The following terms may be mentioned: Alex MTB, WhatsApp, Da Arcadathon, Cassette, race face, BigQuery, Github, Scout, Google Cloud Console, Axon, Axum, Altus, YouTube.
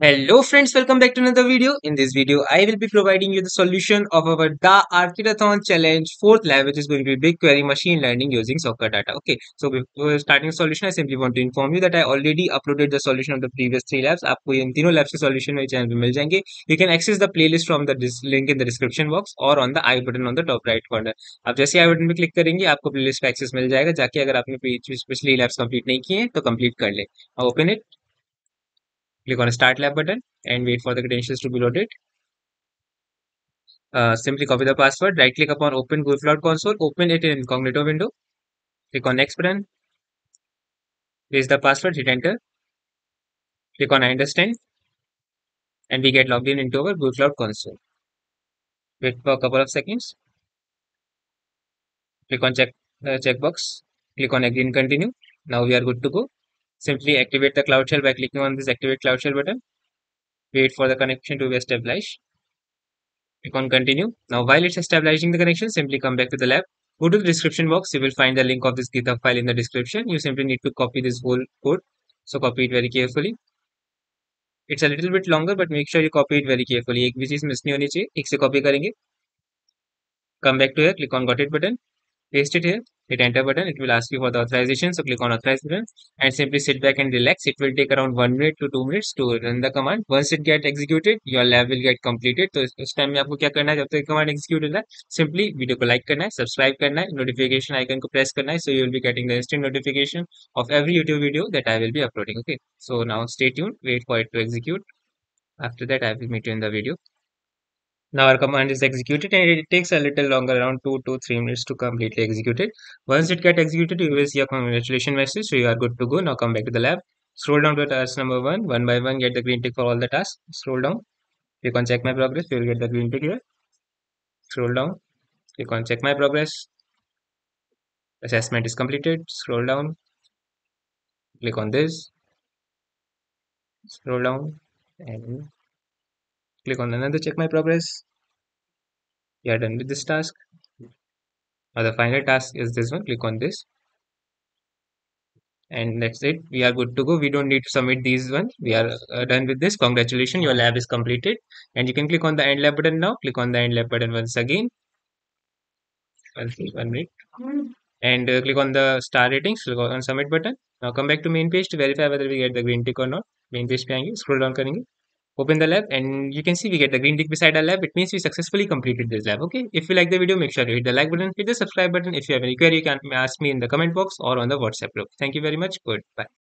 Hello friends, welcome back to another video. In this video, I will be providing you the solution of our Da Arcadathon challenge 4th lab, which is going to be BigQuery machine learning using soccer data. Okay, so before starting the solution, I simply want to inform you that I already uploaded the solution of the previous 3 labs. आपको इन तीनों labs के solution मेरे channel पे मिल जाएंगे. You can access the playlist from the link in the description box or on the I button on the top right corner. आप जैसे I button पे click करेंगे, आपको playlist पे access मिल जाएगा. जाके अगर आपने पिछले labs complete नहीं किए हैं, तो complete कर लें. Open it. Click on Start Lab button and wait for the credentials to be loaded. Simply copy the password, right click upon Open Google Cloud Console, open it in incognito window. Click on Next button, place the password, hit Enter. Click on I understand, and we get logged in into our Google Cloud Console. Wait for a couple of seconds. Click on Check checkbox, click on Agree and Continue. Now we are good to go. Simply activate the Cloud Shell by clicking on this Activate Cloud Shell button. Wait for the connection to be established. Click on Continue. Now while it's establishing the connection, simply come back to the lab. Go to the description box. You will find the link of this Github file in the description. You simply need to copy this whole code. So copy it very carefully. It's a little bit longer, but make sure you copy it very carefully. एक भी चीज miss नहीं होनी चाहिए. एक से copy करेंगे. Come back to here. Click on Got It button. Paste it here, hit enter button, it will ask you for the authorization, so click on authorize button and simply sit back and relax. It will take around 1 minute to 2 minutes to run the command. Once it gets executed, your lab will get completed. So इस time में आपको क्या करना है जब तक command execute हो रहा है, simply video को like करना है, subscribe करना है, notification icon को press करना है, so you will be getting the instant notification of every YouTube video that I will be uploading. Okay, so now stay tuned, wait for it to execute. After that, I will meet you in the video. Now our command is executed and it takes a little longer, around 2 to 3 minutes to completely execute it. Once it gets executed, you will see a congratulations message, so you are good to go. Now come back to the lab. Scroll down to task number 1. One by one, get the green tick for all the tasks. Scroll down. Click on Check My Progress. You will get the green tick here. Scroll down. Click on Check My Progress. Assessment is completed. Scroll down. Click on this. Scroll down. And click on another Check My Progress. You are done with this task. Now the final task is this one. Click on this. And that's it. We are good to go. We don't need to submit these ones. We are done with this. Congratulations. Your lab is completed. And you can click on the End Lab button now. Click on the End Lab button once again. 1 minute. And click on the star ratings. Click on Submit button. Now come back to main page to verify whether we get the green tick or not. Main page pe aayenge. Scroll down karenge. Open the lab and you can see we get the green tick beside our lab. It means we successfully completed this lab. Okay. If you like the video, make sure you hit the like button, hit the subscribe button. If you have any query, you can ask me in the comment box or on the WhatsApp group. Thank you very much. Goodbye.